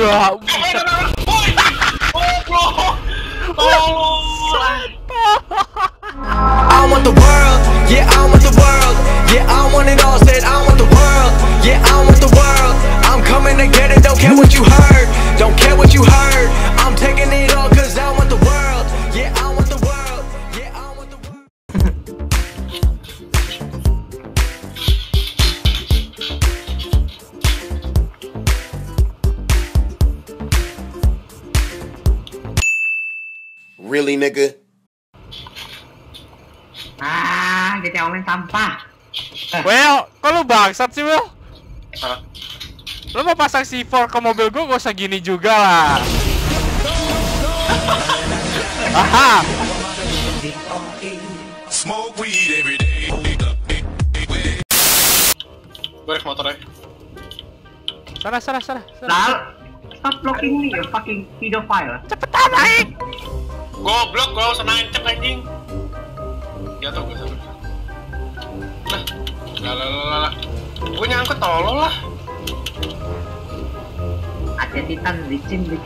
Gak bisa. I want the world, yeah I want the world, yeah I want it all, said I want the world, yeah I want the world, I'm coming to get it, don't care what you heard, don't care what you heard, I'm taking it all cause I want the world, yeah I want the world, yeah I want the world. Really nigga? Ah, GTA Online sampah. Well, kok lu bangsat sih, Will? Lu mau pasang C4 ke mobil gua gak usah gini juga lah. Aha. Barek motornya. Sana. Lal, stop blocking me, you fucking pedophile. Cepetan naik. Goblok, gua usah nancep anjing. Jatuh gue sampe lah gue nyangkut tolol lah. Ada titan licin cara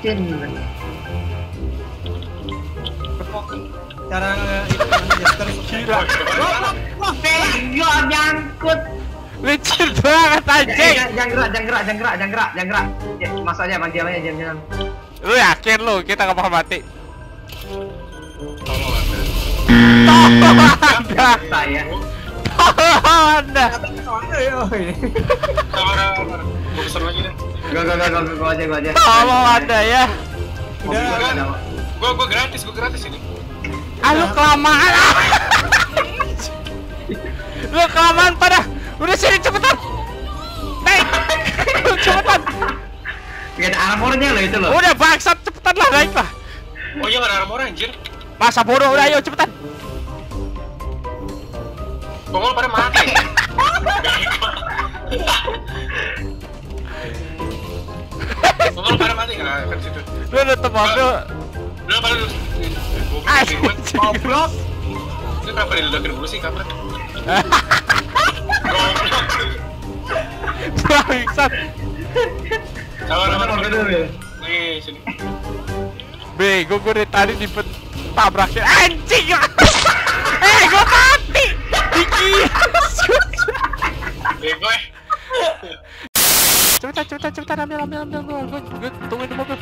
itu ngejeter gila gila nyangkut licin banget anjing. Jangan gerak masuk aja bagi awalnya jangan lu yakin lu kita gak bakal mati tolol lah. Tolong anda. Gua aja. Tolong anda ya. Gua gratis ini. Lu kelamaan pada. Udah sini cepetan. Naik. Cepetan. Gak ada armornya lo itu lo. Udah bangsat cepetan lah naik lah. Oh iya gak ada armor anjir. Masa bodoh udah ayo cepetan. Bongol pada mati. Bongol pada mati kan situ. Lu nutup mobil. Lu pada lu. Goblok. Ini kenapa diledakin dulu sih kampret? Goblok. Bangsat. Sabar dulu ya. Nih sini. Bego gue dari tadi ditabraknya anjing. Gue mati. Bego. Cerita ambil gue tungguin di mobil.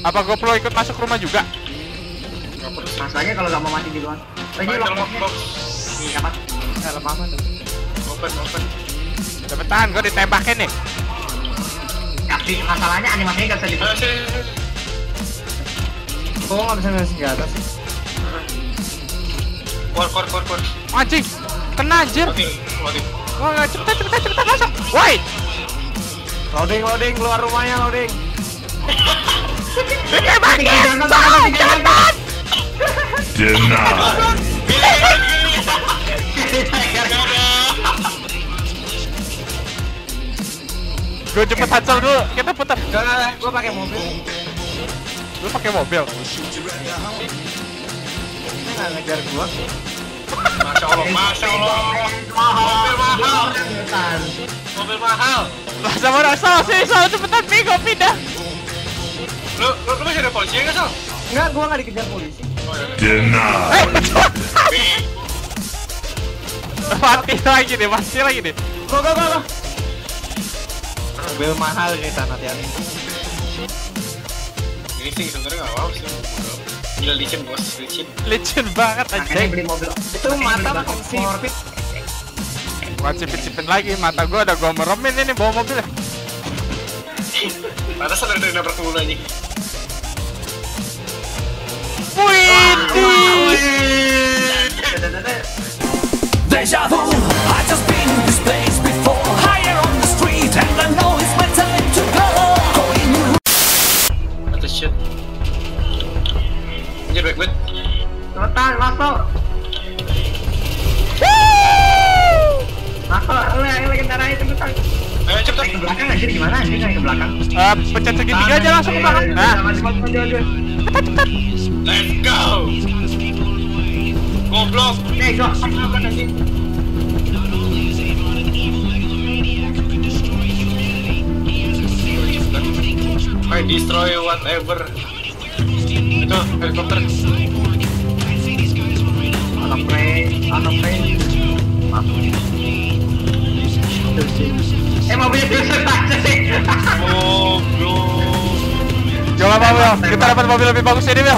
Apa gue perlu ikut masuk rumah juga? Gak perlu. Masanya kalau gak mau mati di luar. Lagi lockboxnya. Iya apa? Gak lemah apa tuh? Open. Cepetan, gue ditembakin nih. Tapi masalahnya animasinya gak bisa dibuat. Kok gak bisa ngasih senjata sih? Keluar anjing, kena anjir. Loading. Oh, cepetan masuk. Wait. Loading, keluar rumahnya loading. Ditembakin, jangan. Gue cepet hancur dulu, kita putar. Gak, gue pakai mobil. Lu pakai mobil? Ini gak ngejar gue. Masya Allah Mobil mahal Masa-masa, Sol, cepetan Pigo, pindah. Lu masih ada polisi gak, Sol? Enggak, gue gak dikejar polisi. Mati lagi nih Go mobil mahal kita hati-hati. Ini sih sebenarnya nggak wow sih. Gila licin bos, licin banget aja. Beli mobil. Itu mata makin sipit. Gua sipit lagi mata gua ada gua meremin ini bawa mobil. Mata sadar dari nabrak mulu anjing. Deja vu, I just been in this place before. Higher on the street and I know it's my time to go. What the shit? Anjir baik banget. Total masuk. Masuk, lu kendaraan itu betul. Ayo cepetan ke belakang aja gimana anjing ke belakang. Pencet segitiga aja langsung ke belakang. Nah, cepetan. Let's go. Goblok. Nih, gua anjing. destroy whatever. Itu helikopter. Anak play. Mobilnya besar banget sih. Oh bro. Coba bro, kita dapat mobil lebih bagus ini bro.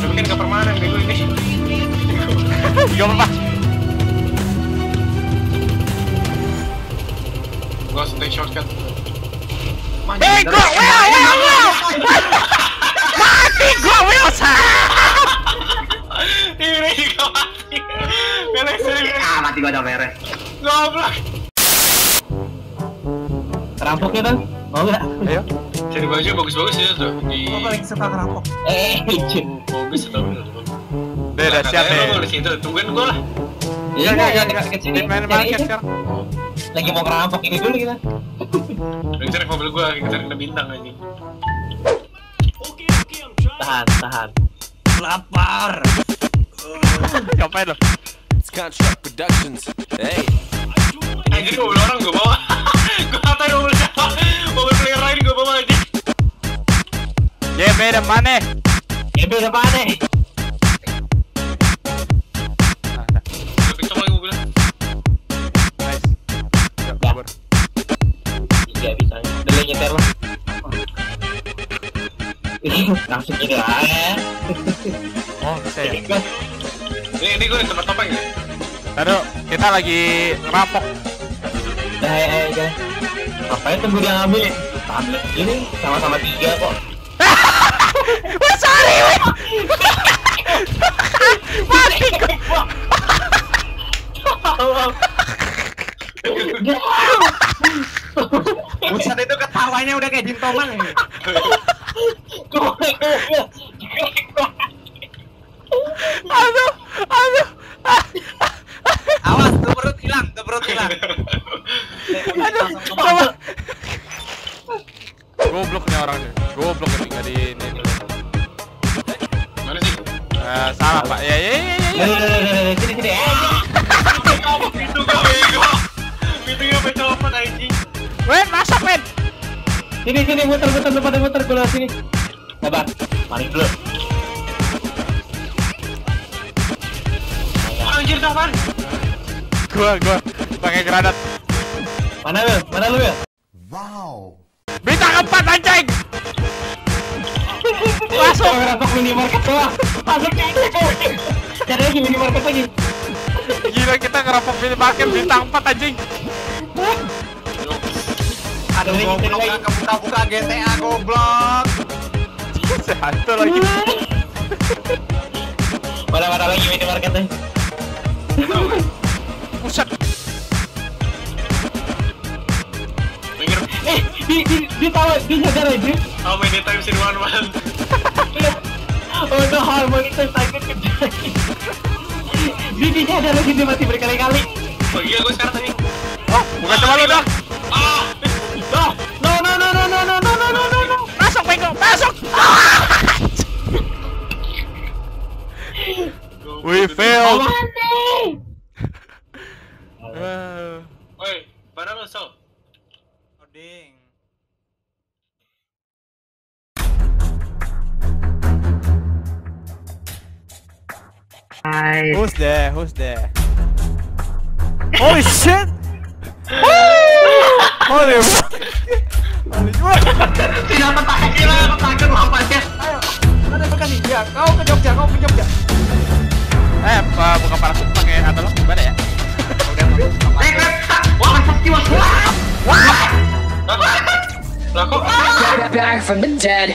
Tapi kan nggak permanen bego ini. Gak apa-apa. Gua harus take shortcut. Hey, gua Will! Mati gua Will! Ini gua mati. Mati gua udah beres. Goblok. Rampok ya dong? Mau gak? Ayo. Cari baju bagus-bagus ya tuh. Gua paling suka rampok. Bagus atau bener? Udah siap deh. Lu di situ, tungguin gua lah. Iya, dikasih kecil. Di main market sekarang. Lagi mau ngerampok ini dulu kita. Mencari mobil gua, kita kena bintang aja. Tahan. Lapar. Ngapain lo? Contrap Productions. Hey. Anjir mobil orang gua bawa. Gua katain mobil siapa. Mobil player lain gua bawa aja. JB depan nih. Langsung gini aja. Oh bisa ya. Ini gue tempat topeng ya. Aduh, kita lagi ngerampok. Dah. Ngapain tunggu dia ngambil? Ambil ini sama-sama tiga kok. Wah sorry. Mati gue. Buset itu ketawanya udah kayak jintomang ini. Aduh. Awas, tuh perut hilang. Aduh, coba. Goblok nih orangnya. Goblok ini enggak di ini. Mana sih? Salah, Pak. Ya. Sini. Kamu pintu gua bego. Pintunya pecah open anjing. Weh, masuk, men. Sini, muter gua sini. Sabar, mari dulu. Anjir sabar. Gua pakai granat. Mana lu ya? Wow. Bintang 4 anjing. Masuk ngerampok minimarket doang. Masuk anjing. Cari lagi minimarket lagi. Gila kita ngerampok minimarket bintang 4 anjing. Aduh, kita buka GTA goblok. Satu lagi. Mana lagi minimarketnya? Pusat. Minggir. Di tahu di jaga aja. How many times in one month? Udah harmoni sakit kejadian. Di jaga lagi dia mati berkali-kali. Oh iya gua sekarang tadi. Oh, bukan sama lu dong. Ah. No. Masuk. We failed. Woi, barang lo so. Oding. Hi. Who's there? Holy shit. Holy tidak tertahan lah, tertahan lompatnya. Ayo, ada bukan nih? Ya, kau ke Jogja. Buka parasut pakai analog gimana ya? Wah, wah. Back from the dead.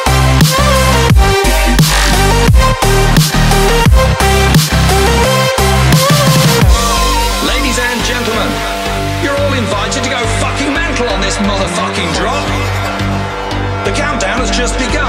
Ladies and gentlemen, you're all invited to go fucking mental on this motherfucking drop. The countdown has just begun.